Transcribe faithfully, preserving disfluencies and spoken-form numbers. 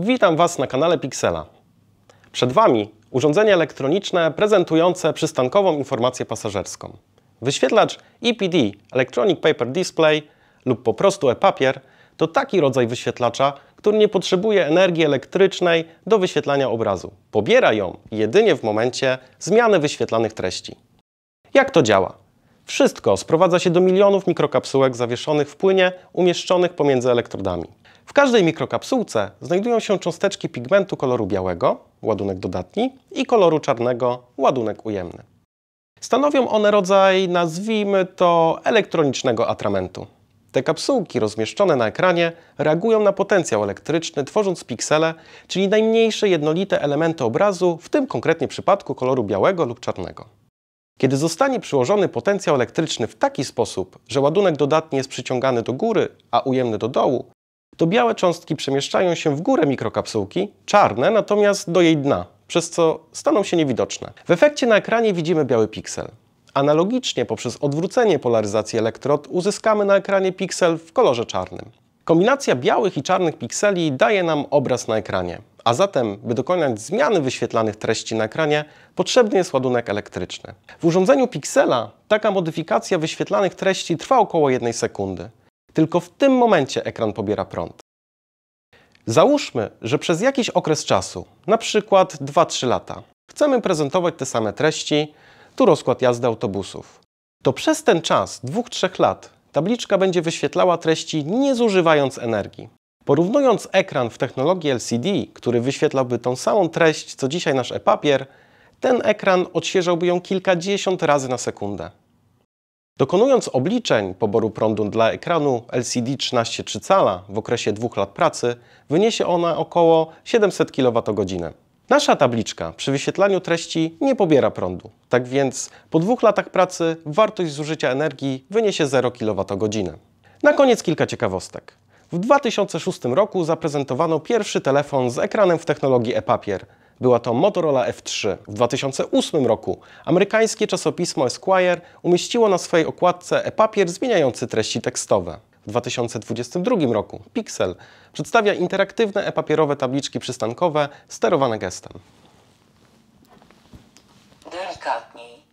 Witam Was na kanale Pixela. Przed Wami urządzenie elektroniczne prezentujące przystankową informację pasażerską. Wyświetlacz E P D, Electronic Paper Display lub po prostu e-papier to taki rodzaj wyświetlacza, który nie potrzebuje energii elektrycznej do wyświetlania obrazu. Pobiera ją jedynie w momencie zmiany wyświetlanych treści. Jak to działa? Wszystko sprowadza się do milionów mikrokapsułek zawieszonych w płynie umieszczonych pomiędzy elektrodami. W każdej mikrokapsułce znajdują się cząsteczki pigmentu koloru białego, ładunek dodatni, i koloru czarnego, ładunek ujemny. Stanowią one rodzaj, nazwijmy to, elektronicznego atramentu. Te kapsułki rozmieszczone na ekranie reagują na potencjał elektryczny, tworząc piksele, czyli najmniejsze jednolite elementy obrazu, w tym konkretnie przypadku koloru białego lub czarnego. Kiedy zostanie przyłożony potencjał elektryczny w taki sposób, że ładunek dodatni jest przyciągany do góry, a ujemny do dołu, to białe cząstki przemieszczają się w górę mikrokapsułki, czarne natomiast do jej dna, przez co staną się niewidoczne. W efekcie na ekranie widzimy biały piksel. Analogicznie poprzez odwrócenie polaryzacji elektrod uzyskamy na ekranie piksel w kolorze czarnym. Kombinacja białych i czarnych pikseli daje nam obraz na ekranie, a zatem, by dokonać zmiany wyświetlanych treści na ekranie, potrzebny jest ładunek elektryczny. W urządzeniu Pixela taka modyfikacja wyświetlanych treści trwa około jednej sekundy. Tylko w tym momencie ekran pobiera prąd. Załóżmy, że przez jakiś okres czasu, na przykład dwa trzy lata, chcemy prezentować te same treści, tu rozkład jazdy autobusów. To przez ten czas dwóch trzech lat tabliczka będzie wyświetlała treści, nie zużywając energii. Porównując ekran w technologii L C D, który wyświetlałby tą samą treść, co dzisiaj nasz e-papier, ten ekran odświeżałby ją kilkadziesiąt razy na sekundę. Dokonując obliczeń poboru prądu dla ekranu L C D trzynaście i trzy cala w okresie dwóch lat pracy, wyniesie ona około siedemset kilowatogodzin. Nasza tabliczka przy wyświetlaniu treści nie pobiera prądu, tak więc po dwóch latach pracy wartość zużycia energii wyniesie zero kilowatogodzin. Na koniec kilka ciekawostek. W dwa tysiące szóstym roku zaprezentowano pierwszy telefon z ekranem w technologii e-papier. Była to Motorola F trzy. W dwa tysiące ósmym roku amerykańskie czasopismo Esquire umieściło na swojej okładce e-papier zmieniający treści tekstowe. W dwa tysiące dwudziestym drugim roku Pixel przedstawia interaktywne e-papierowe tabliczki przystankowe sterowane gestem. Delikatniej.